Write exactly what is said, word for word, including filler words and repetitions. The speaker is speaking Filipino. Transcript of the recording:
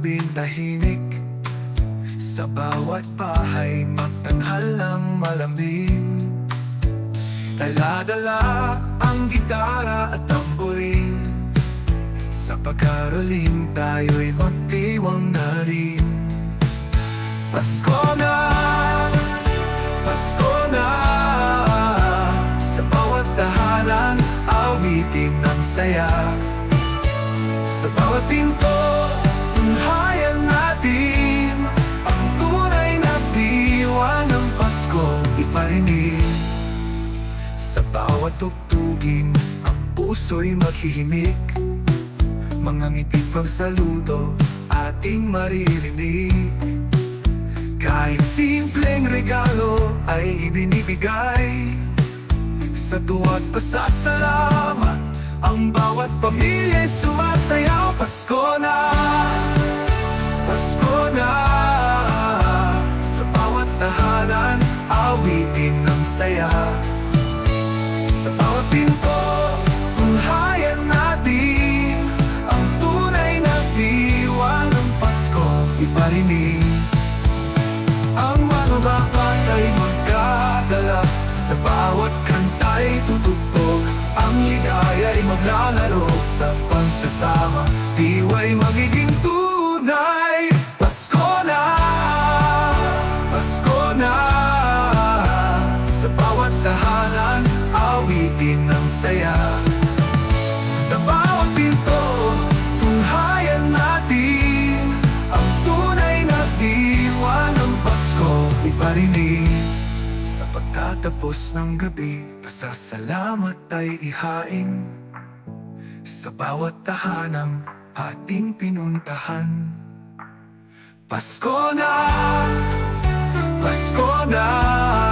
gabing tahimik, sa bawat bahay magtanghalang malamig. Dala-dala ang gitara at tamborin, sa pagkaroling tayo'y magtiwang na rin. Pasko na, Pasko na, sa bawat tahanan awitin ng saya. Sa bawat pinto, tunhayan natin ang tunay na diwa ng Pasko iparinig. Sa bawat tugtugin, ang puso'y maghihimik. Mga ngiti pagsaludo, ating maririnig. Kahit simpleng regalo ay ibinibigay, sa tuwa't pasasalamat ang bawat pamilya'y sumasayaw. Pasko na, Pasko na, sa bawat tahanan awitin ng saya. Sa bawat pinto, tunghayan natin ang tunay na diwa ng Pasko iparinig. Ang mga babat ay magkadala, sa bawat kanta'y tutugtog. Ang ligaya'y maglalaro sa pagsasama, diwa'y magiging tunay. Pasko na, Pasko na, sa bawat tahanan awitin ng saya. Sa bawat pinto, tunghayan natin ang tunay na diwa ng Pasko iparinig. Pagkatapos ng gabi, pasasalamat ay ihain sa bawat tahanang ating pinuntahan. Pasko na, Pasko na,